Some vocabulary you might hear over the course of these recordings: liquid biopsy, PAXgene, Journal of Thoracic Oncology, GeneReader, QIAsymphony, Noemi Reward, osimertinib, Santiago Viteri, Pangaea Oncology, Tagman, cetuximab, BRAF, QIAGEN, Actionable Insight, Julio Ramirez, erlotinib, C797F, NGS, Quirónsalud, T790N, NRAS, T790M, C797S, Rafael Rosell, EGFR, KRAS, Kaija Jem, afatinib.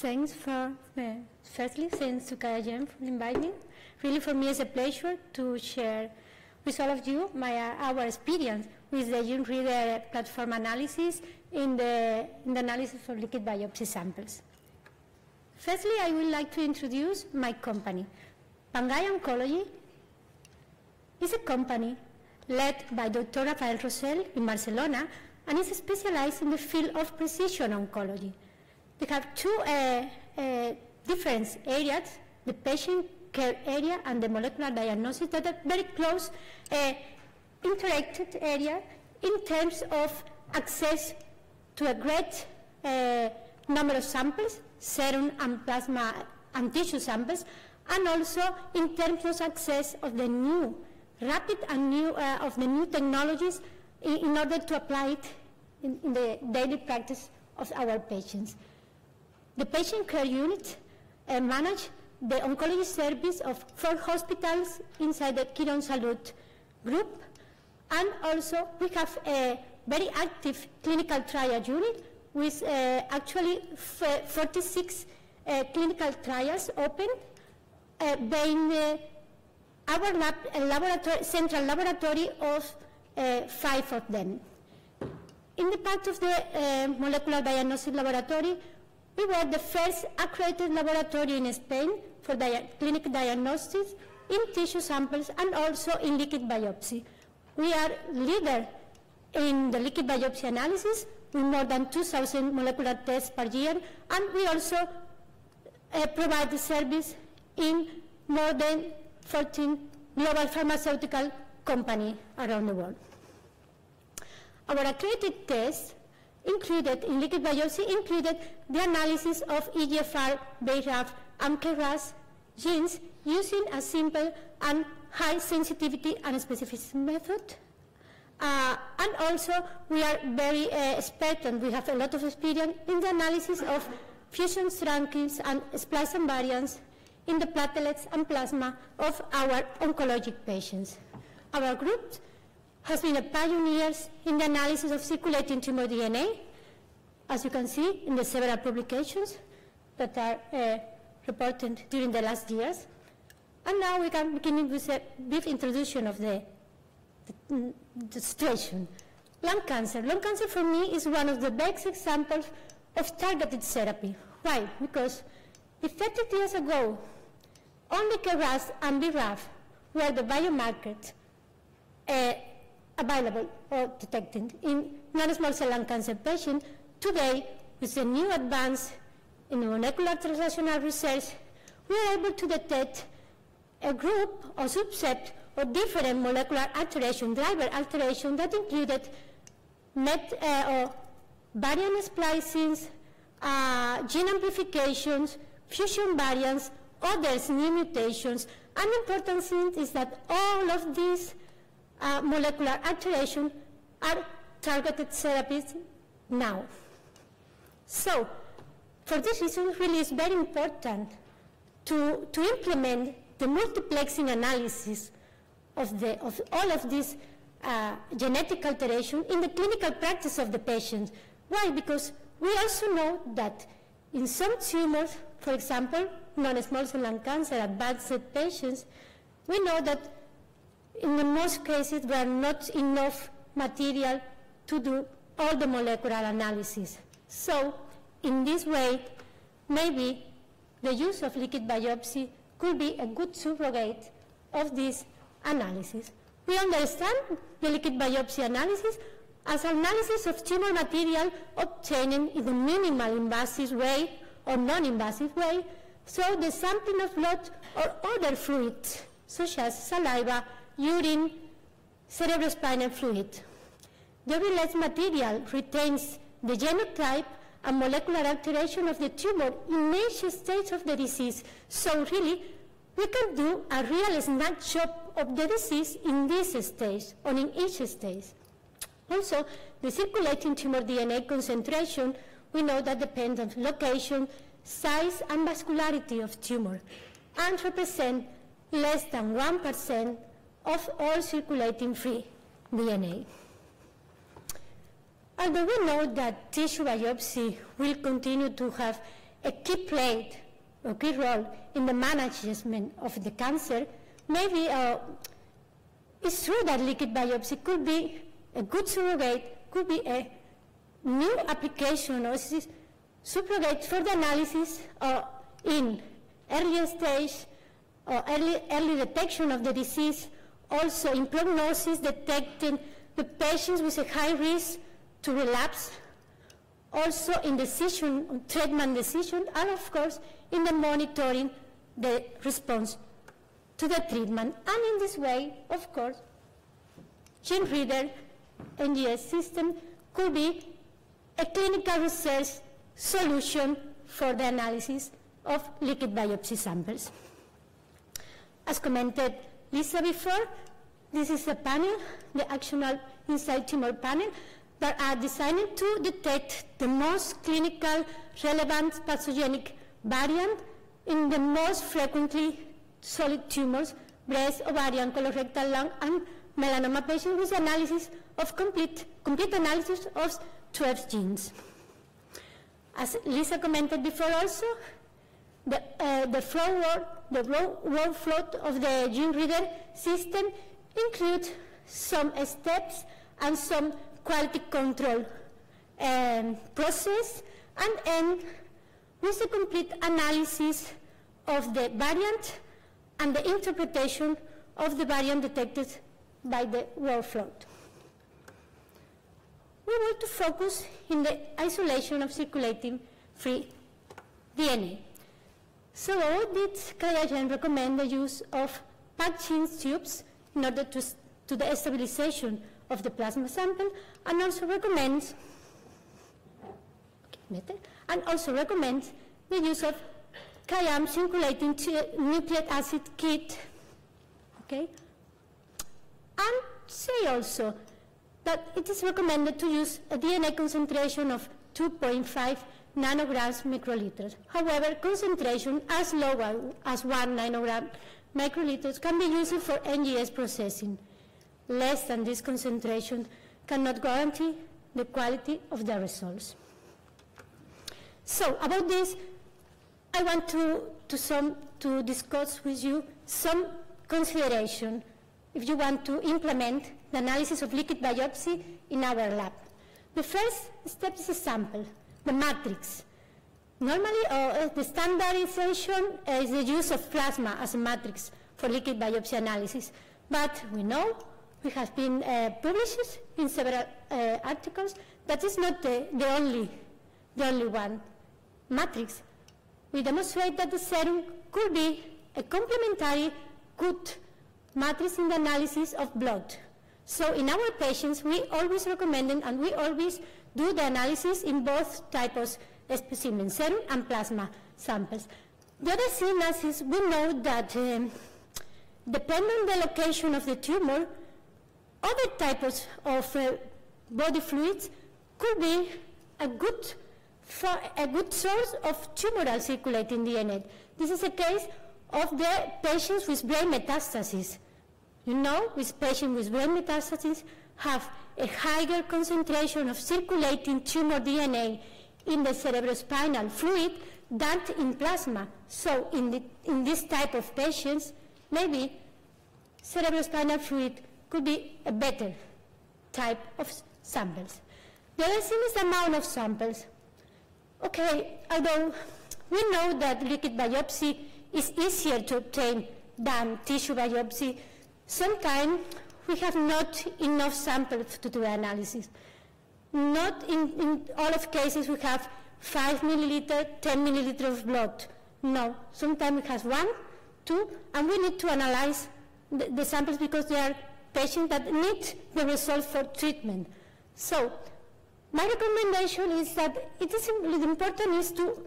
Thanks for, firstly, thanks to Kaija Jem for inviting me. Really, for me, it's a pleasure to share with all of you our experience with the GeneReader platform analysis in the analysis of liquid biopsy samples. Firstly, I would like to introduce my company. Pangaea Oncology is a company led by Dr. Rafael Rosell in Barcelona, and is specialized in the field of precision oncology. They have two different areas, the patient care area and the molecular diagnosis, that are very close interacted area in terms of access to a great number of samples, serum and plasma and tissue samples, and also in terms of access of the new, rapid and new, of the new technologies in order to apply it in the daily practice of our patients. The patient care unit manages the oncology service of 4 hospitals inside the Quirónsalud group, and also we have a very active clinical trial unit with actually 46 clinical trials open, being our laboratory, central laboratory of 5 of them. In the part of the molecular diagnostic laboratory, we were the first accredited laboratory in Spain for clinical diagnostics in tissue samples and also in liquid biopsy. We are leader in the liquid biopsy analysis with more than 2,000 molecular tests per year, and we also provide the service in more than 14 global pharmaceutical companies around the world. Our accredited tests included in liquid biopsy included the analysis of EGFR, BRAF, and KRAS genes using a simple and high sensitivity and specificity method. And also, we are very expert, and we have a lot of experience in the analysis of fusion strand and splice variants in the platelets and plasma of our oncologic patients. Our group has been a pioneer in the analysis of circulating tumor DNA, as you can see in the several publications that are reported during the last years. And now we can begin with a brief introduction of the situation. Lung cancer. Lung cancer, for me, is one of the best examples of targeted therapy. Why? Because if 30 years ago, only KRAS and BRAF were the biomarkers available or detected in non-small cell lung cancer patients, today, with the new advance in molecular translational research, we are able to detect a group or subset of different molecular alteration, driver alteration, that included variant splicings, gene amplifications, fusion variants, others, new mutations. An important thing is that all of these molecular alterations are targeted therapies now. So, for this reason, really it's very important to implement the multiplexing analysis of all of these genetic alterations in the clinical practice of the patient. Why? Because we also know that in some tumors, for example, non-small cell lung cancer, advanced patients, we know that in the most cases there are not enough material to do all the molecular analysis. So, in this way, maybe the use of liquid biopsy could be a good surrogate of this analysis. We understand the liquid biopsy analysis as analysis of tumor material obtained in a minimal invasive way or non-invasive way, so the sampling of blood or other fluids, such as saliva, urine, cerebrospinal fluid. The released material retains the genotype and molecular alteration of the tumor in each stage of the disease, so really we can do a real snapshot of the disease in this stage, or in each stage. Also, the circulating tumor DNA concentration, we know that depends on location, size, and vascularity of tumor, and represent less than 1% of all circulating free DNA. Although we know that tissue biopsy will continue to have a key played a key role in the management of the cancer, maybe it's true that liquid biopsy could be a good surrogate, could be a new application or surrogate for the analysis in earlier stage or early detection of the disease, also in prognosis, detecting the patients with a high risk to relapse, also in decision, treatment decision, and of course in the monitoring the response to the treatment. And in this way, of course, GeneReader NGS system could be a clinical research solution for the analysis of liquid biopsy samples. As commented Lisa before, this is a panel, the Actionable Insight tumor panel, that are designed to detect the most clinical relevant pathogenic variant in the most frequently solid tumors, breast, ovarian, colorectal, lung, and melanoma patients with analysis of complete analysis of 12 genes. As Lisa commented before also, the workflow of the GeneReader system includes some steps and some quality control process, and end with a complete analysis of the variant and the interpretation of the variant detected by the workflow. We want to focus in the isolation of circulating free DNA. So what did QIAGEN recommend the use of PAXgene tubes in order to the stabilization of the plasma sample, and also recommends the use of QIAGEN circulating nucleic acid kit. Okay, and say also that it is recommended to use a DNA concentration of 2.5 nanograms microliters. However, concentration as low as 1 nanogram microliters can be used for NGS processing. Less than this concentration cannot guarantee the quality of the results. So about this, I want to discuss with you some consideration if you want to implement the analysis of liquid biopsy in our lab. The first step is a sample, the matrix. Normally, the standardization is the use of plasma as a matrix for liquid biopsy analysis, but we know, we have been published in several articles, that is not the only one matrix. We demonstrate that the serum could be a complementary good matrix in the analysis of blood. So in our patients, we always recommend and we always do the analysis in both types of specimen, serum and plasma samples. The other thing is we know that depending on the location of the tumor, other types of body fluids could be a good source of tumoral circulating DNA. This is a case of the patients with brain metastases. You know, with patients with brain metastases have a higher concentration of circulating tumor DNA in the cerebrospinal fluid than in plasma. So in this type of patients, maybe cerebrospinal fluid could be a better type of samples. The other thing is the amount of samples. Okay, although we know that liquid biopsy is easier to obtain than tissue biopsy, sometimes we have not enough samples to do analysis. Not in all of cases we have 5 milliliter, 10 milliliter of blood. No, sometimes we have 1, 2, and we need to analyze the samples because they are patients that need the result for treatment. So my recommendation is that it is important is to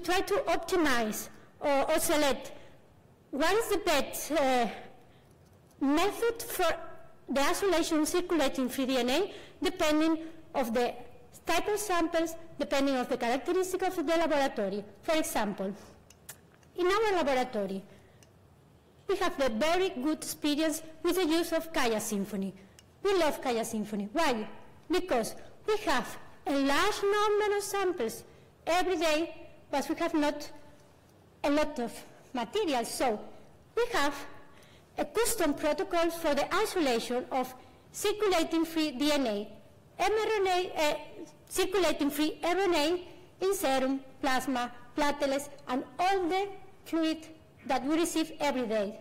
try to optimize or select what is the best method for the isolation circulating free DNA depending of the type of samples, depending on the characteristic of the laboratory. For example, in our laboratory, we have a very good experience with the use of QIAsymphony. We love QIAsymphony. Why? Because we have a large number of samples every day was we have not a lot of material. So we have a custom protocol for the isolation of circulating free DNA, mRNA, circulating free RNA in serum, plasma, platelets, and all the fluid that we receive every day.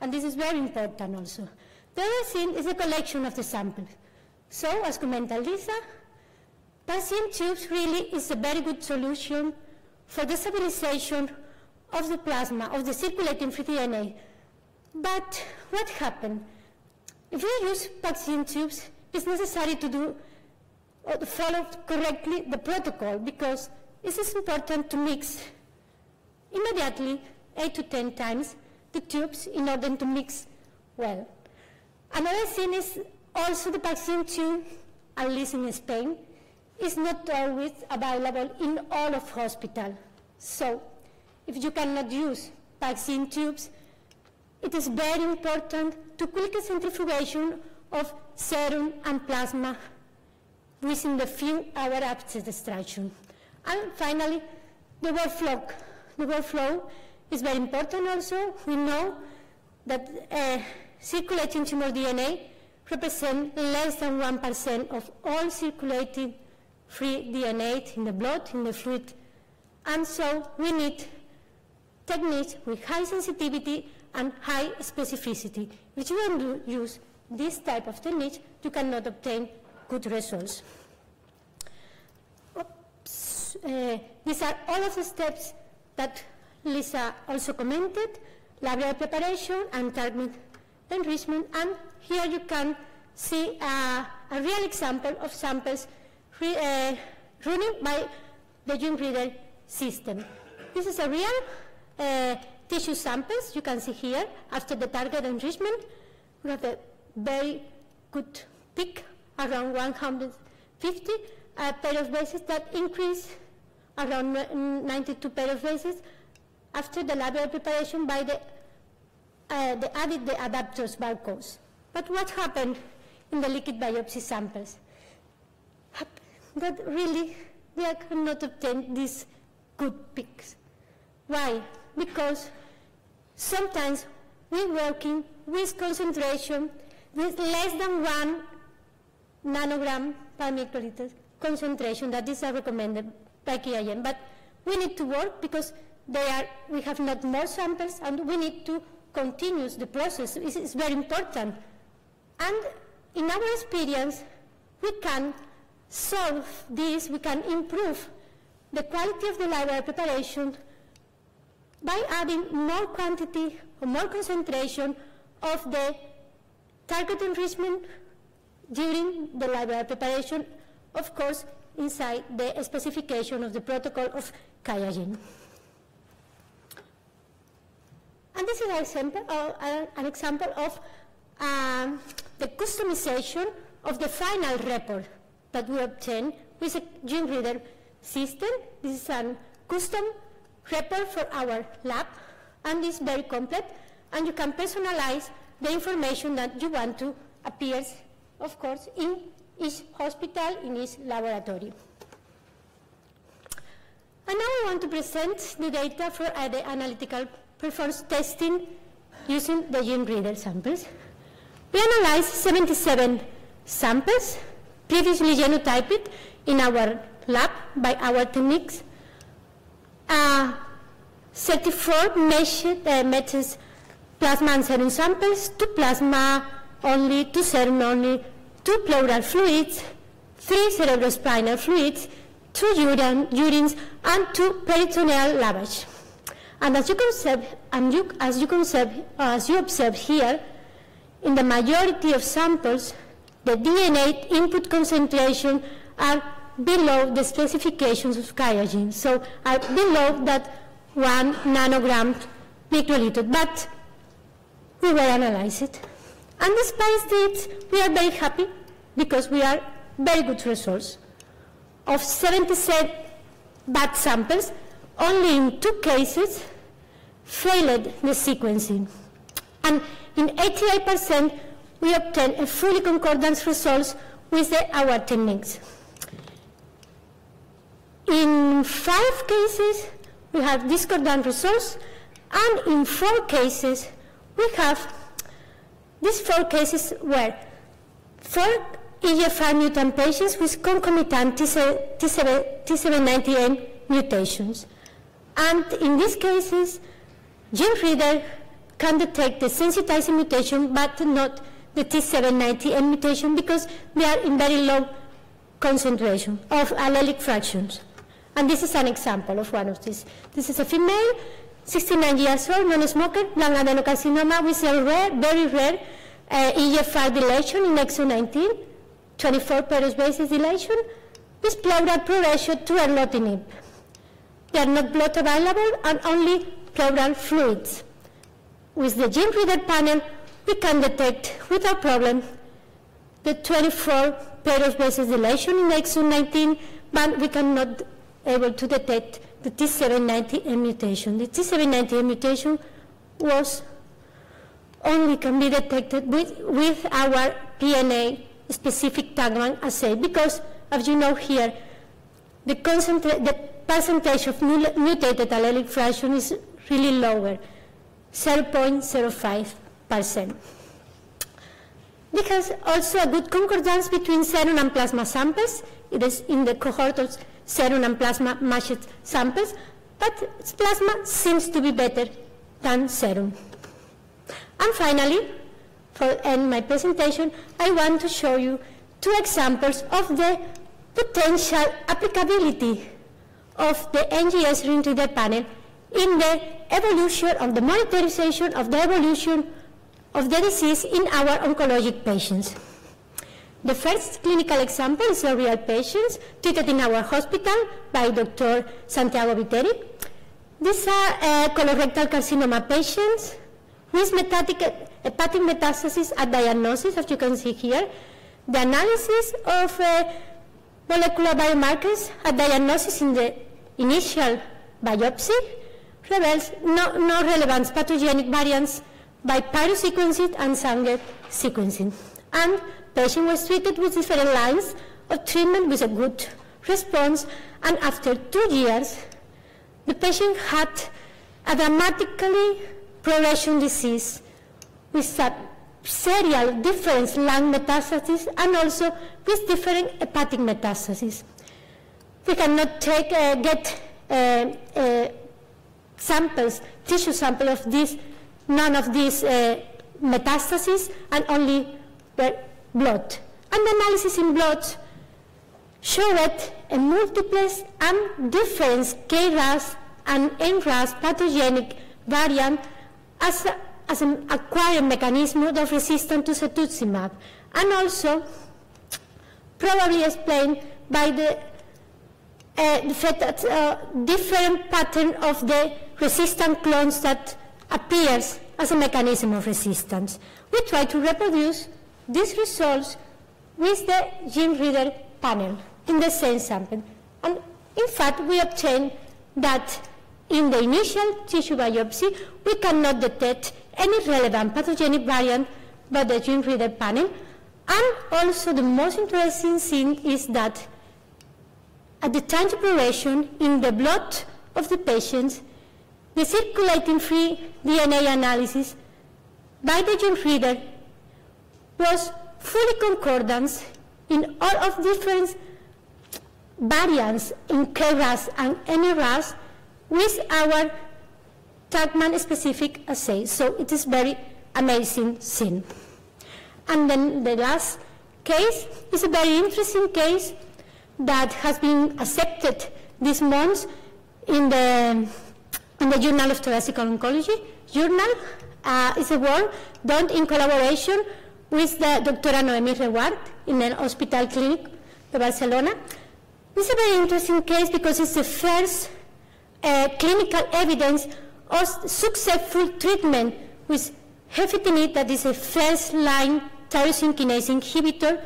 And this is very important also. The other thing is the collection of the samples. So, as commented Lisa, PAXgene tubes really is a very good solution for the stabilization of the plasma, of the circulating free DNA. But what happened? If we use PAXgene tubes, it's necessary to do or to follow correctly the protocol, because it is important to mix immediately 8 to 10 times the tubes in order to mix well. Another thing is also the PAXgene tube, at least in Spain, is not always available in all of hospital. So if you cannot use PAXgene tubes, it is very important to quick centrifugation of serum and plasma within the few hours after extraction. And finally, the workflow. The workflow is very important also. We know that circulating tumor DNA represents less than 1% of all circulating free DNA in the blood, in the fluid. And so we need techniques with high sensitivity and high specificity. If you don't use this type of technique, you cannot obtain good results. Oops. These are all of the steps that Lisa also commented: library preparation and target enrichment. And here you can see a real example of samples running by the GeneReader system. This is a real tissue samples you can see here. After the target enrichment, we have a very good peak, around 150 pair of bases that increase around 92 pair of bases after the library preparation by the added the adapters barcodes. But what happened in the liquid biopsy samples? That really they cannot obtain these good peaks. Why? Because sometimes we're working with concentration with less than 1 nanogram per microliter concentration that is recommended by QIAGEN. But we need to work because we have not more samples, and we need to continue the process. It's very important. And in our experience, we can solve this, we can improve the quality of the library preparation by adding more quantity or more concentration of the target enrichment during the library preparation, of course, inside the specification of the protocol of QIAGEN. And this is an example of the customization of the final report that we obtain with a GeneReader system. This is a custom report for our lab, and it's very complex, and you can personalize the information that you want to appear, of course, in each hospital, in each laboratory. And now I want to present the data for the analytical performance testing using the GeneReader samples. We analyzed 77 samples previously genotyped in our lab by our techniques. 34 measured plasma and serum samples, 2 plasma only, 2 serum only, 2 pleural fluids, 3 cerebrospinal fluids, 2 urines, and 2 peritoneal lavage. And as you observe here, in the majority of samples, the DNA input concentration are below the specifications of QIAGEN, so are below that 1 nanogram microliter, but we will analyze it. And despite this, we are very happy because we are very good results. Of 77 bad samples, only in 2 cases failed the sequencing. And in 88%, we obtained a fully concordance results with our techniques. In 5 cases, we have discordant results, and in 4 cases, we have these 4 cases were 4 EGFR mutant patients with concomitant T790M mutations. And in these cases, GeneReader can detect the sensitizing mutation, but not the T790M mutation, because they are in very low concentration of allelic fractions. And this is an example of one of these. This is a female, 69 years old, non-smoker, lung adenocarcinoma with a rare, very rare EGFR deletion in exon 19, 24 pairings basis deletion, with pleural proration to erlotinib. They are not blood available and only pleural fluids. With the GeneReader panel, we can detect without problem the 24 pairings basis deletion in exon 19, but we cannot able to detect the T790M mutation. The T790M mutation was only can be detected with our DNA-specific tagman assay, because, as you know here, the percentage of mutated allelic fraction is really lower, 0.05%. There has also a good concordance between serum and plasma samples. It is in the cohort of serum and plasma matched samples, but plasma seems to be better than serum. And finally, to end my presentation, I want to show you 2 examples of the potential applicability of the NGS GeneReader panel in the evolution of the monitorization of the evolution of the disease in our oncologic patients. The first clinical example is a real patient treated in our hospital by Dr. Santiago Viteri. These are colorectal carcinoma patients with hepatic metastasis at diagnosis, as you can see here. The analysis of molecular biomarkers at diagnosis in the initial biopsy reveals no relevant pathogenic variants by pyro sequencing and Sanger sequencing. And patient was treated with different lines of treatment with a good response, and after 2 years, the patient had a dramatically progression disease with a serial difference lung metastasis and also with different hepatic metastasis. We cannot get samples, tissue sample of this, none of these metastases, and only blood. And the analysis in blood showed a multiplex and difference KRAS and NRAS pathogenic variant as an acquired mechanism of resistance to cetuximab, and also probably explained by the fact that different pattern of the resistant clones that appears as a mechanism of resistance. We try to reproduce these results with the GeneReader panel in the same sample. And in fact, we obtained that in the initial tissue biopsy, we cannot detect any relevant pathogenic variant by the GeneReader panel. And also the most interesting thing is that at the time of progression in the blood of the patients, the circulating free DNA analysis by the GeneReader was fully concordance in all of different variants in KRAS and NRAS with our Tagman-specific assay. So it is very amazing thing. And then the last case is a very interesting case that has been accepted this month in the Journal of Thoracic Oncology. Journal is a work done in collaboration with the Dr. Noemi Reward in a hospital clinic in Barcelona. This is a very interesting case because it's the first clinical evidence of successful treatment with Hefetinib, that is a first-line tyrosine kinase inhibitor,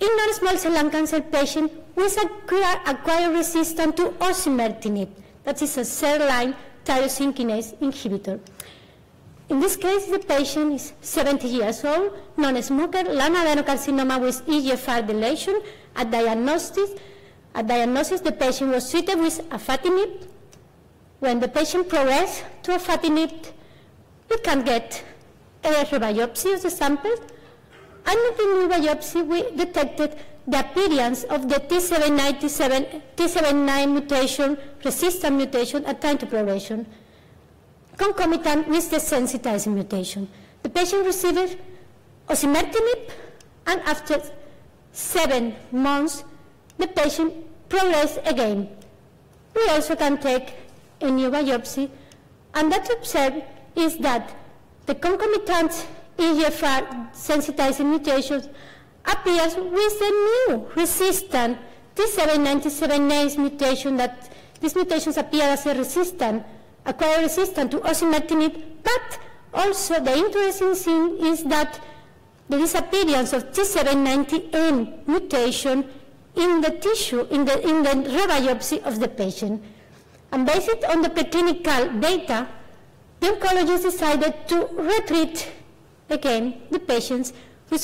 in non-small cell lung cancer patient with acquired resistance to osimertinib, that is a third-line tyrosine kinase inhibitor. In this case, the patient is 70 years old, non-smoker, lung adenocarcinoma with EGFR deletion. At diagnosis, the patient was treated with afatinib, when the patient progresses to afatinib, we can get a rebiopsy of the sample, and in the rebiopsy we detected the appearance of the T797 mutation, resistant mutation at time to progression, concomitant with the sensitizing mutation. The patient received osimertinib, and after 7 months, the patient progressed again. We also can take a new biopsy, and that observed is that the concomitant EGFR sensitizing mutations appears with a new resistant T797A mutation, that these mutations appear as a resistant, acquired resistant to osimertinib, but also the interesting thing is that the disappearance of T790M mutation in the tissue, in the rebiopsy of the patient. And based on the preclinical data, the oncologist decided to retreat again the patients with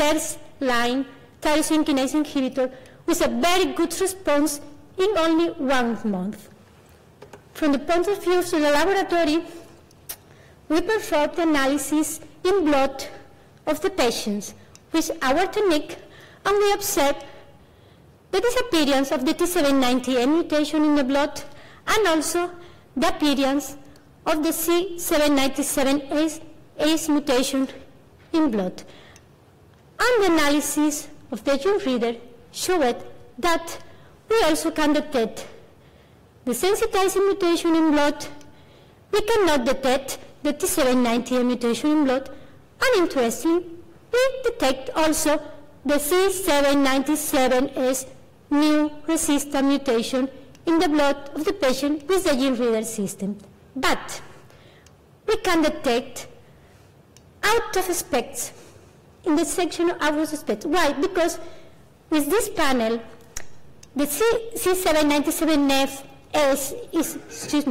first-line tyrosine kinase inhibitor with a very good response in only 1 month. From the point of view of the laboratory, we performed the analysis in blood of the patients with our technique, and we observed the disappearance of the T790N mutation in the blood and also the appearance of the C797S mutation in blood. And the analysis of the GeneReader showed that we also can detect the sensitizing mutation in blood. We cannot detect the T790M mutation in blood, and interestingly, we detect also the C797S new resistant mutation in the blood of the patient with the GeneReader system. But we can detect out of specs in the section of out of specs. Why? Because with this panel, the C797F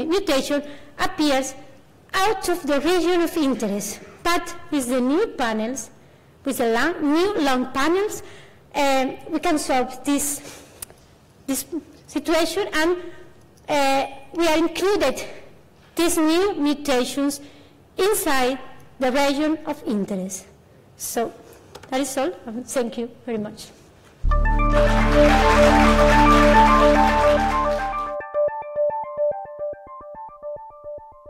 mutation appears out of the region of interest. But with the new panels, with the new long panels, we can solve this situation, and we are included these new mutations inside the region of interest. So that is all. Thank you very much.